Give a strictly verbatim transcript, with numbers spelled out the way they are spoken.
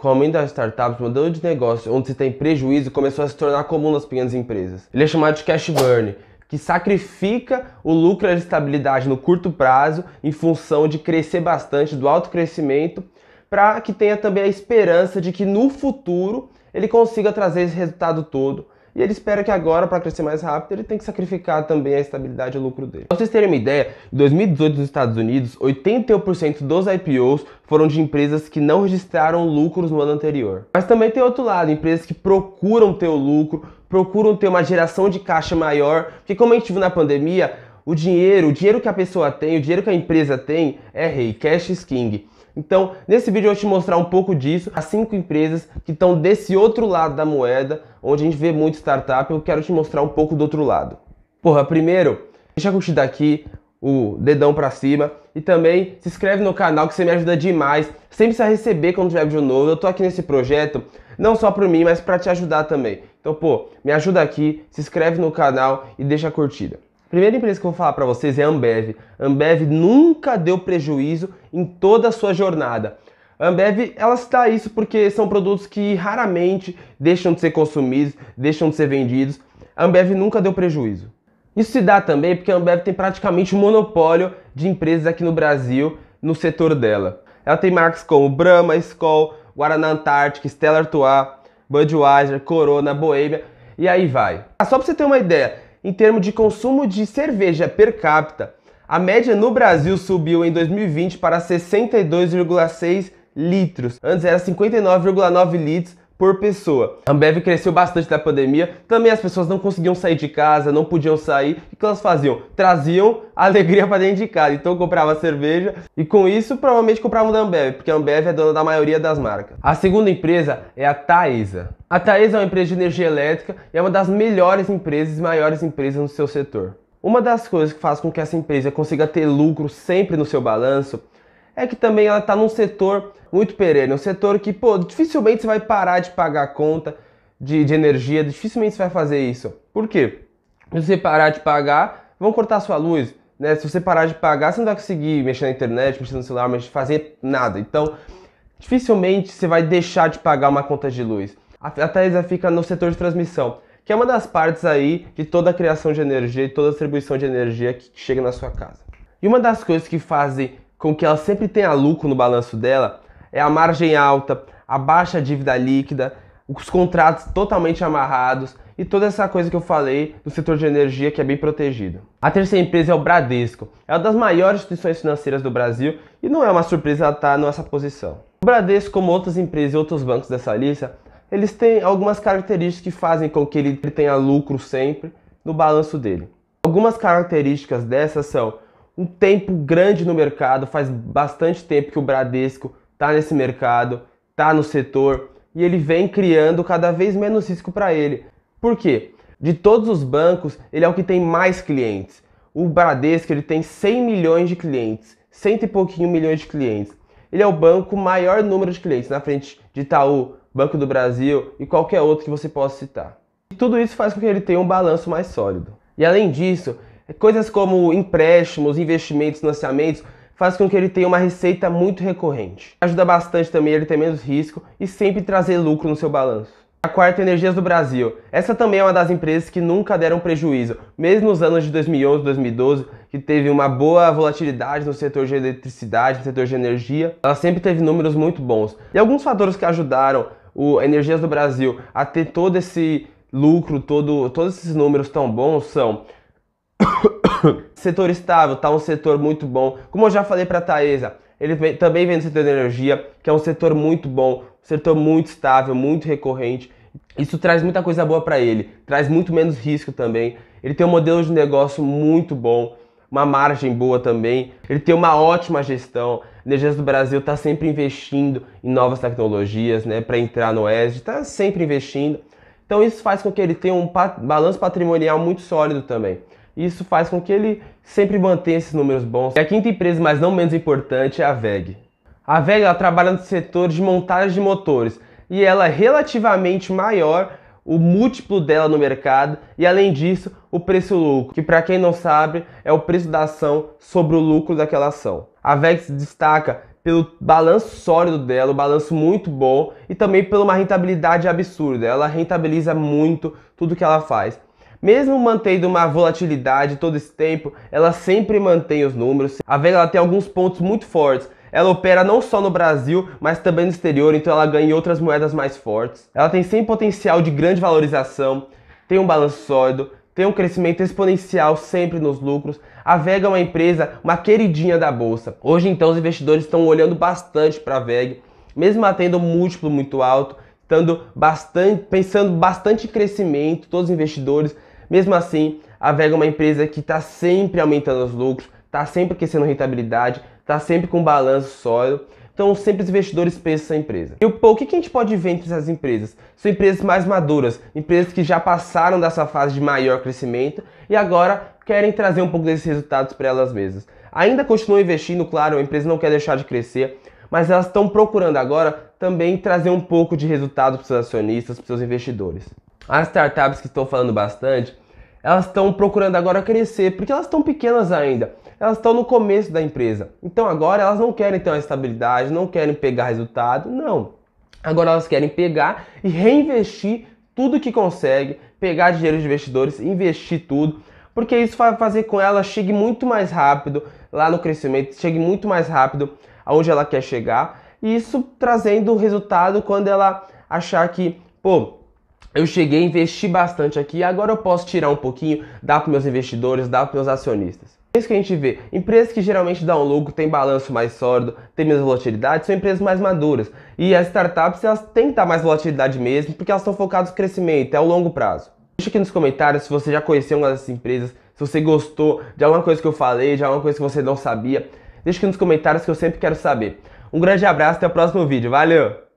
com o aumento das startups, o modelo de negócio onde se tem prejuízo começou a se tornar comum nas pequenas empresas. Ele é chamado de cash burn, que sacrifica o lucro e a estabilidade no curto prazo em função de crescer bastante, do alto crescimento, para que tenha também a esperança de que no futuro ele consiga trazer esse resultado todo. E ele espera que agora, para crescer mais rápido, ele tem que sacrificar também a estabilidade e o lucro dele. Para vocês terem uma ideia, em dois mil e dezoito nos Estados Unidos, oitenta e um por cento dos I P Os foram de empresas que não registraram lucros no ano anterior. Mas também tem outro lado, empresas que procuram ter o lucro, procuram ter uma geração de caixa maior, porque como a gente viu na pandemia, o dinheiro, o dinheiro que a pessoa tem, o dinheiro que a empresa tem é rei, cash is king. Então, nesse vídeo eu vou te mostrar um pouco disso, as cinco empresas que estão desse outro lado da moeda, onde a gente vê muito startup, eu quero te mostrar um pouco do outro lado. Porra, primeiro, deixa curtir daqui, o dedão pra cima, e também se inscreve no canal que você me ajuda demais, sempre precisa receber quando tiver vídeo novo. Eu tô aqui nesse projeto, não só por mim, mas pra te ajudar também. Então, pô, me ajuda aqui, se inscreve no canal e deixa a curtida. Primeira empresa que eu vou falar para vocês é a Ambev. A Ambev nunca deu prejuízo em toda a sua jornada. A Ambev, ela cita isso porque são produtos que raramente deixam de ser consumidos, deixam de ser vendidos. A Ambev nunca deu prejuízo. Isso se dá também porque a Ambev tem praticamente um monopólio de empresas aqui no Brasil, no setor dela. Ela tem marcas como Brahma, Skol, Guaraná Antarctica, Stella Artois, Budweiser, Corona, Bohemia, e aí vai. Ah, só para você ter uma ideia, em termos de consumo de cerveja per capita, a média no Brasil subiu em dois mil e vinte para sessenta e dois vírgula seis litros. Antes era cinquenta e nove vírgula nove litros por pessoa. A Ambev cresceu bastante na pandemia. Também as pessoas não conseguiam sair de casa, não podiam sair. O que elas faziam? Traziam alegria para dentro de casa. Então comprava cerveja e com isso provavelmente compravam da Ambev, porque a Ambev é dona da maioria das marcas. A segunda empresa é a Taesa. A Taesa é uma empresa de energia elétrica e é uma das melhores empresas e maiores empresas no seu setor. Uma das coisas que faz com que essa empresa consiga ter lucro sempre no seu balanço é que também ela está num setor muito perene, um setor que, pô, dificilmente você vai parar de pagar a conta de, de energia, dificilmente você vai fazer isso. Por quê? Se você parar de pagar, vão cortar sua luz, né? Se você parar de pagar, você não vai conseguir mexer na internet, mexer no celular, mas fazer nada. Então, dificilmente você vai deixar de pagar uma conta de luz. A Taesa fica no setor de transmissão, que é uma das partes aí de toda a criação de energia e toda a distribuição de energia que chega na sua casa. E uma das coisas que fazem com que ela sempre tenha lucro no balanço dela é a margem alta, a baixa dívida líquida, os contratos totalmente amarrados e toda essa coisa que eu falei do setor de energia que é bem protegido. A terceira empresa é o Bradesco. É uma das maiores instituições financeiras do Brasil e não é uma surpresa ela estar nessa posição. O Bradesco, como outras empresas e outros bancos dessa lista, eles têm algumas características que fazem com que ele tenha lucro sempre no balanço dele. Algumas características dessas são um tempo grande no mercado, faz bastante tempo que o Bradesco tá nesse mercado, tá no setor, e ele vem criando cada vez menos risco para ele. Por quê? De todos os bancos, ele é o que tem mais clientes. O Bradesco, ele tem cem milhões de clientes, cento e pouquinho milhões de clientes. Ele é o banco com maior número de clientes, na frente de Itaú, Banco do Brasil e qualquer outro que você possa citar. E tudo isso faz com que ele tenha um balanço mais sólido. E além disso, coisas como empréstimos, investimentos, financiamentos, faz com que ele tenha uma receita muito recorrente. Ajuda bastante também ele ter menos risco e sempre trazer lucro no seu balanço. A quarta, Energias do Brasil. Essa também é uma das empresas que nunca deram prejuízo. Mesmo nos anos de dois mil e onze, dois mil e doze, que teve uma boa volatilidade no setor de eletricidade, no setor de energia, ela sempre teve números muito bons. E alguns fatores que ajudaram o Energias do Brasil a ter todo esse lucro, todo, todos esses números tão bons são... Setor estável, tá um setor muito bom. Como eu já falei para a Taesa, ele vem, também vem do setor de energia, que é um setor muito bom, um setor muito estável, muito recorrente. Isso traz muita coisa boa para ele, traz muito menos risco também. Ele tem um modelo de negócio muito bom, uma margem boa também. Ele tem uma ótima gestão. A Energisa do Brasil está sempre investindo em novas tecnologias, né, para entrar no W E G, está sempre investindo. Então isso faz com que ele tenha um pat- balanço patrimonial muito sólido também. Isso faz com que ele sempre mantenha esses números bons. E a quinta empresa, mas não menos importante, é a W E G. A W E G, ela trabalha no setor de montagem de motores e ela é relativamente maior, o múltiplo dela no mercado, e além disso, o preço-lucro, que para quem não sabe, é o preço da ação sobre o lucro daquela ação. A W E G se destaca pelo balanço sólido dela, um balanço muito bom, e também pela uma rentabilidade absurda. Ela rentabiliza muito tudo que ela faz. Mesmo mantendo uma volatilidade todo esse tempo, ela sempre mantém os números. A W E G, ela tem alguns pontos muito fortes. Ela opera não só no Brasil, mas também no exterior, então ela ganha em outras moedas mais fortes. Ela tem sempre potencial de grande valorização, tem um balanço sólido, tem um crescimento exponencial sempre nos lucros. A W E G é uma empresa, uma queridinha da bolsa. Hoje, então, os investidores estão olhando bastante para a W E G, mesmo tendo um múltiplo muito alto, estando bastante, pensando bastante em crescimento, todos os investidores. Mesmo assim, a W E G é uma empresa que está sempre aumentando os lucros, está sempre crescendo rentabilidade, está sempre com balanço sólido. Então, sempre os investidores pensam essa empresa. E pô, o que a gente pode ver entre essas empresas? São empresas mais maduras, empresas que já passaram dessa fase de maior crescimento e agora querem trazer um pouco desses resultados para elas mesmas. Ainda continuam investindo, claro, a empresa não quer deixar de crescer, mas elas estão procurando agora também trazer um pouco de resultado para os seus acionistas, para os seus investidores. As startups que estão falando bastante, elas estão procurando agora crescer, porque elas estão pequenas ainda. Elas estão no começo da empresa. Então agora elas não querem ter uma estabilidade, não querem pegar resultado, não. Agora elas querem pegar e reinvestir tudo que consegue, pegar dinheiro de investidores, investir tudo, porque isso vai fazer com ela chegue muito mais rápido lá no crescimento, chegue muito mais rápido aonde ela quer chegar, e isso trazendo resultado quando ela achar que, pô, eu cheguei, investi bastante aqui, agora eu posso tirar um pouquinho, dar para meus investidores, dar para meus acionistas. É isso que a gente vê. Empresas que geralmente dão lucro, tem balanço mais sólido, tem menos volatilidade, são empresas mais maduras. E as startups, elas têm que dar mais volatilidade mesmo, porque elas estão focadas no crescimento, é o longo prazo. Deixa aqui nos comentários se você já conheceu uma dessas empresas, se você gostou de alguma coisa que eu falei, de alguma coisa que você não sabia. Deixa aqui nos comentários que eu sempre quero saber. Um grande abraço, até o próximo vídeo. Valeu!